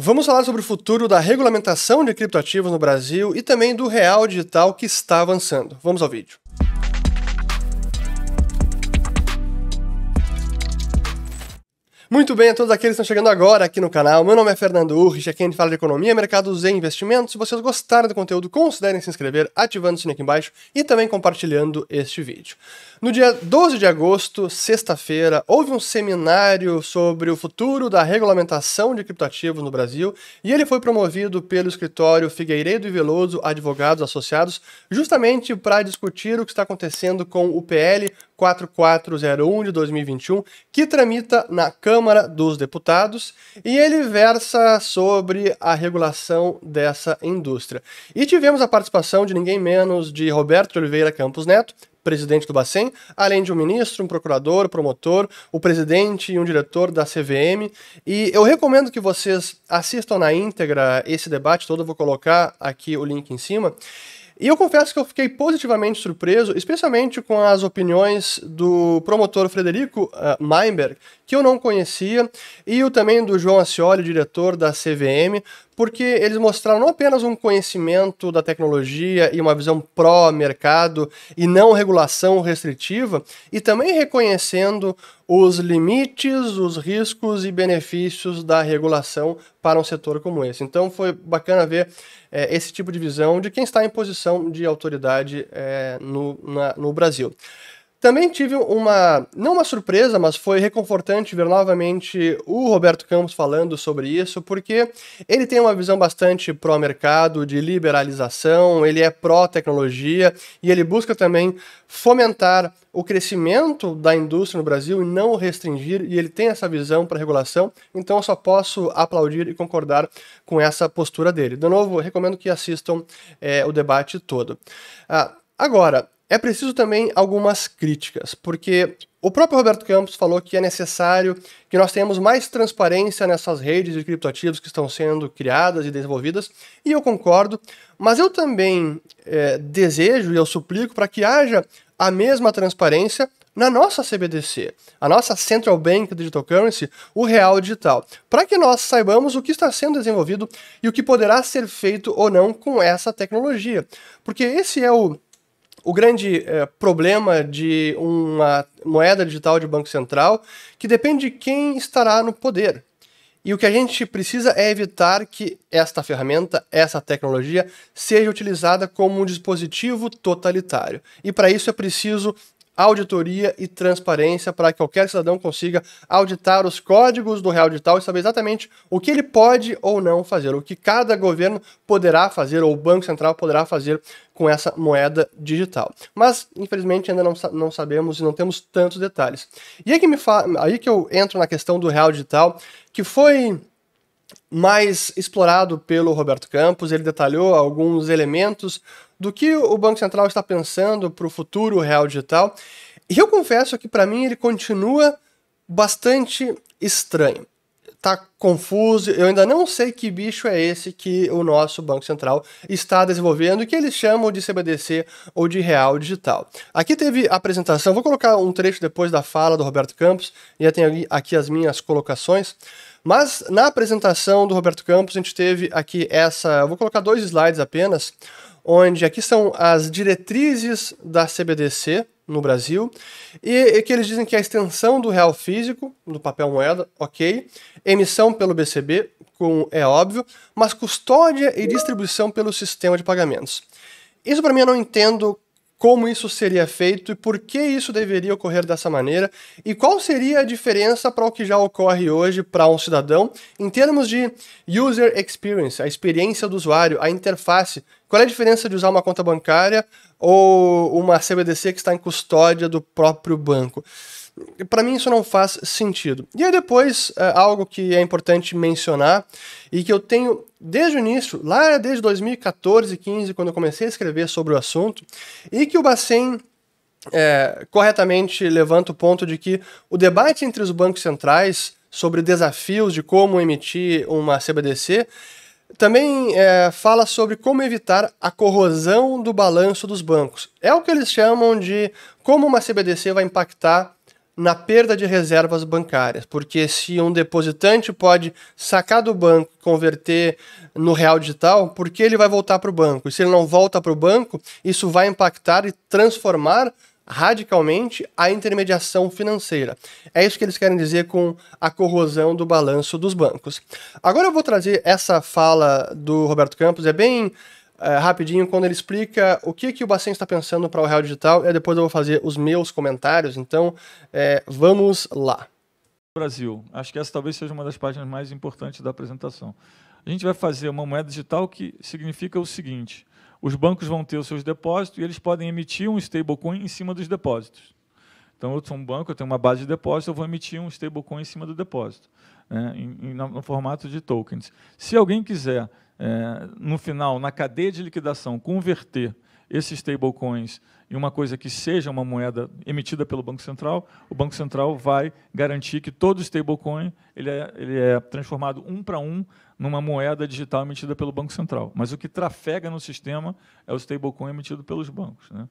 Vamos falar sobre o futuro da regulamentação de criptoativos no Brasil e também do Real Digital, que está avançando. Vamos ao vídeo. Muito bem, a todos aqueles que estão chegando agora aqui no canal, meu nome é Fernando Ulrich, aqui a gente fala de economia, mercados e investimentos. Se vocês gostaram do conteúdo, considerem se inscrever, ativando o sininho aqui embaixo e também compartilhando este vídeo. No dia 12 de agosto, sexta-feira, houve um seminário sobre o futuro da regulamentação de criptoativos no Brasil e ele foi promovido pelo escritório Figueiredo e Veloso Advogados Associados, justamente para discutir o que está acontecendo com o PL 4401 de 2021, que tramita na Câmara dos Deputados, e ele versa sobre a regulação dessa indústria. E tivemos a participação de ninguém menos de Roberto Oliveira Campos Neto, presidente do Bacen, além de um ministro, um procurador, promotor, o presidente e um diretor da CVM. E eu recomendo que vocês assistam na íntegra esse debate todo, eu vou colocar aqui o link em cima. E eu confesso que eu fiquei positivamente surpreso, especialmente com as opiniões do promotor Frederico Meinberg, que eu não conhecia, e o também do João Acioli, diretor da CVM, porque eles mostraram não apenas um conhecimento da tecnologia e uma visão pró-mercado e não regulação restritiva, e também reconhecendo os limites, os riscos e benefícios da regulação para um setor como esse. Então foi bacana ver esse tipo de visão de quem está em posição de autoridade no Brasil. Também tive não uma surpresa, mas foi reconfortante ver novamente o Roberto Campos falando sobre isso, porque ele tem uma visão bastante pró-mercado, de liberalização, ele é pró-tecnologia e ele busca também fomentar o crescimento da indústria no Brasil e não restringir, e ele tem essa visão para regulação, então eu só posso aplaudir e concordar com essa postura dele. De novo, recomendo que assistam o debate todo. Agora, é preciso também algumas críticas, porque o próprio Roberto Campos falou que é necessário que nós tenhamos mais transparência nessas redes de criptoativos que estão sendo criadas e desenvolvidas, e eu concordo, mas eu também desejo e eu suplico para que haja a mesma transparência na nossa CBDC, a nossa Central Bank Digital Currency, o Real Digital, para que nós saibamos o que está sendo desenvolvido e o que poderá ser feito ou não com essa tecnologia, porque esse é o grande problema de uma moeda digital de banco central, que depende de quem estará no poder. E o que a gente precisa é evitar que esta ferramenta, essa tecnologia, seja utilizada como um dispositivo totalitário. E para isso é preciso auditoria e transparência para que qualquer cidadão consiga auditar os códigos do Real Digital e saber exatamente o que ele pode ou não fazer, o que cada governo poderá fazer ou o Banco Central poderá fazer com essa moeda digital. Mas, infelizmente, ainda não sabemos e não temos tantos detalhes. E é que aí que eu entro na questão do Real Digital, que foi mais explorado pelo Roberto Campos. Ele detalhou alguns elementos do que o Banco Central está pensando para o futuro Real Digital, e eu confesso que para mim ele continua bastante estranho, tá confuso, eu ainda não sei que bicho é esse que o nosso Banco Central está desenvolvendo e que eles chamam de CBDC ou de Real Digital. Aqui teve a apresentação, vou colocar um trecho depois da fala do Roberto Campos, e eu tenho aqui as minhas colocações. Mas na apresentação do Roberto Campos a gente teve aqui eu vou colocar 2 slides apenas, onde aqui são as diretrizes da CBDC no Brasil, e que eles dizem que a extensão do real físico, do papel moeda, ok, emissão pelo BCB, como é óbvio, mas custódia e distribuição pelo sistema de pagamentos. Isso para mim eu não entendo como isso seria feito e por que isso deveria ocorrer dessa maneira, e qual seria a diferença para o que já ocorre hoje para um cidadão em termos de user experience, a experiência do usuário, a interface. Qual é a diferença de usar uma conta bancária ou uma CBDC que está em custódia do próprio banco? Para mim isso não faz sentido. E aí depois, algo que é importante mencionar e que eu tenho desde o início, lá desde 2014, 15, quando eu comecei a escrever sobre o assunto, e que o Bacen corretamente levanta o ponto de que o debate entre os bancos centrais sobre desafios de como emitir uma CBDC também fala sobre como evitar a corrosão do balanço dos bancos. É o que eles chamam de como uma CBDC vai impactar na perda de reservas bancárias, porque se um depositante pode sacar do banco e converter no real digital, por que ele vai voltar para o banco? E se ele não volta para o banco, isso vai impactar e transformar radicalmente a intermediação financeira. É isso que eles querem dizer com a corrosão do balanço dos bancos. Agora eu vou trazer essa fala do Roberto Campos, é bem rapidinho, quando ele explica o que o Bacen está pensando para o Real Digital, e depois eu vou fazer os meus comentários, então vamos lá. Brasil, acho que essa talvez seja uma das páginas mais importantes da apresentação. A gente vai fazer uma moeda digital que significa o seguinte: os bancos vão ter os seus depósitos e eles podem emitir um stablecoin em cima dos depósitos. Então, eu sou um banco, eu tenho uma base de depósito, eu vou emitir um stablecoin em cima do depósito, né, no formato de tokens. Se alguém quiser, no final, na cadeia de liquidação, converter esses stablecoins em uma coisa que seja uma moeda emitida pelo Banco Central, o Banco Central vai garantir que todo stablecoin ele é transformado um para um numa moeda digital emitida pelo Banco Central. Mas o que trafega no sistema é o stablecoin emitido pelos bancos, né?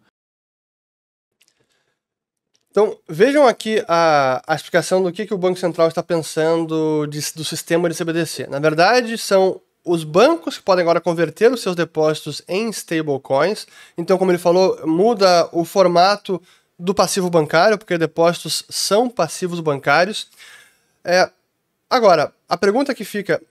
Então, vejam aqui a explicação do que o Banco Central está pensando do sistema de CBDC. Na verdade, são os bancos que podem agora converter os seus depósitos em stablecoins. Então, como ele falou, muda o formato do passivo bancário, porque depósitos são passivos bancários. Agora, a pergunta que fica: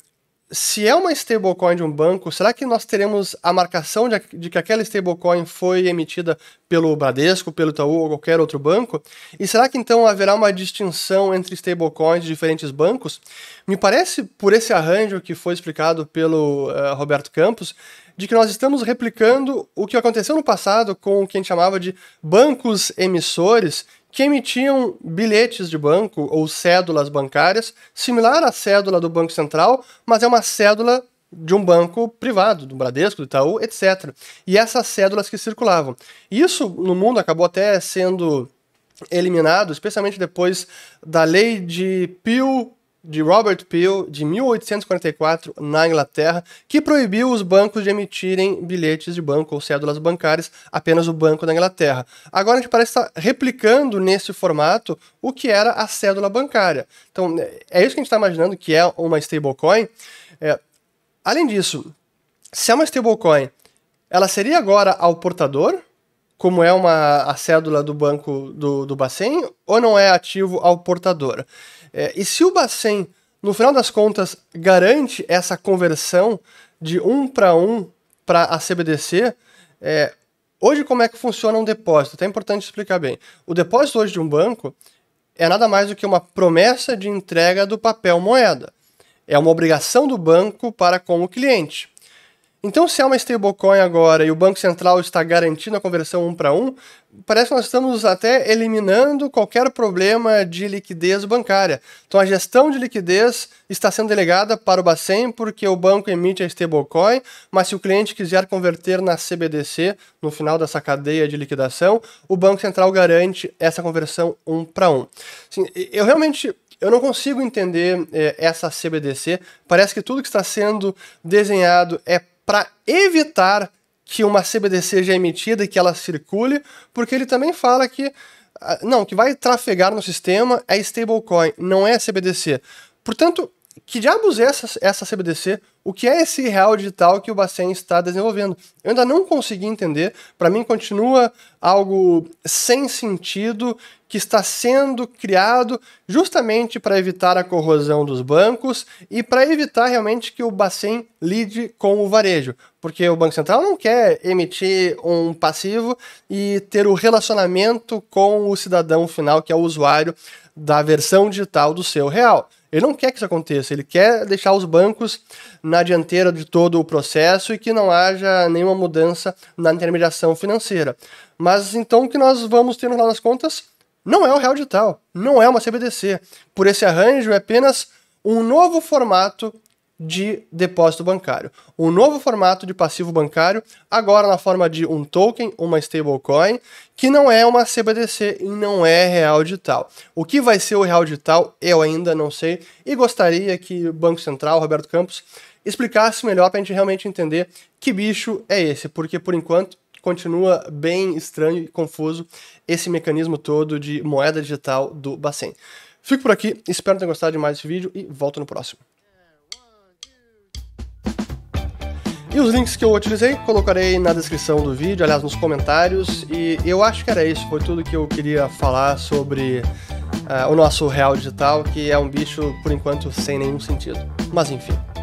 se é uma stablecoin de um banco, será que nós teremos a marcação de que aquela stablecoin foi emitida pelo Bradesco, pelo Itaú ou qualquer outro banco? E será que então haverá uma distinção entre stablecoins de diferentes bancos? Me parece, por esse arranjo que foi explicado pelo Roberto Campos, de que nós estamos replicando o que aconteceu no passado com o que a gente chamava de bancos emissores, que emitiam bilhetes de banco ou cédulas bancárias, similar à cédula do Banco Central, mas é uma cédula de um banco privado, do Bradesco, do Itaú, etc. E essas cédulas que circulavam. Isso, no mundo, acabou até sendo eliminado, especialmente depois da lei de Peel, de Robert Peel, de 1844, na Inglaterra, que proibiu os bancos de emitirem bilhetes de banco ou cédulas bancárias, apenas o Banco da Inglaterra. Agora a gente parece estar replicando nesse formato o que era a cédula bancária. Então, é isso que a gente está imaginando que é uma stablecoin. Além disso, se é uma stablecoin, ela seria agora ao portador, como é a cédula do banco do Bacen, ou não é ativo ao portador? E se o Bacen, no final das contas, garante essa conversão de um para a CBDC, hoje como é que funciona um depósito? É importante explicar bem. O depósito hoje de um banco é nada mais do que uma promessa de entrega do papel moeda. É uma obrigação do banco para com o cliente. Então, se é uma stablecoin agora e o Banco Central está garantindo a conversão um para um, parece que nós estamos até eliminando qualquer problema de liquidez bancária. Então, a gestão de liquidez está sendo delegada para o Bacen, porque o banco emite a stablecoin, mas se o cliente quiser converter na CBDC, no final dessa cadeia de liquidação, o Banco Central garante essa conversão um para um. Assim, eu não consigo entender essa CBDC. Parece que tudo que está sendo desenhado é para evitar que uma CBDC seja emitida e que ela circule, porque ele também fala que não, que vai trafegar no sistema é stablecoin, não é CBDC. Portanto, que diabos é essa CBDC? O que é esse real digital que o Bacen está desenvolvendo? Eu ainda não consegui entender. Para mim, continua algo sem sentido que está sendo criado justamente para evitar a corrosão dos bancos e para evitar realmente que o Bacen lide com o varejo. Porque o Banco Central não quer emitir um passivo e ter o relacionamento com o cidadão final, que é o usuário da versão digital do seu real. Ele não quer que isso aconteça, ele quer deixar os bancos na dianteira de todo o processo e que não haja nenhuma mudança na intermediação financeira. Mas então o que nós vamos ter no final das contas não é o real digital, não é uma CBDC. Por esse arranjo é apenas um novo formato de depósito bancário, um novo formato de passivo bancário, agora na forma de um token, uma stablecoin, que não é uma CBDC e não é real digital. O que vai ser o real digital, eu ainda não sei, e gostaria que o Banco Central, Roberto Campos, explicasse melhor para a gente realmente entender que bicho é esse, porque por enquanto continua bem estranho e confuso esse mecanismo todo de moeda digital do Bacen. Fico por aqui, espero ter gostado de mais esse vídeo e volto no próximo. E os links que eu utilizei, colocarei na descrição do vídeo, aliás, nos comentários. E eu acho que era isso, foi tudo que eu queria falar sobre o nosso real digital, que é um bicho, por enquanto, sem nenhum sentido. Mas enfim.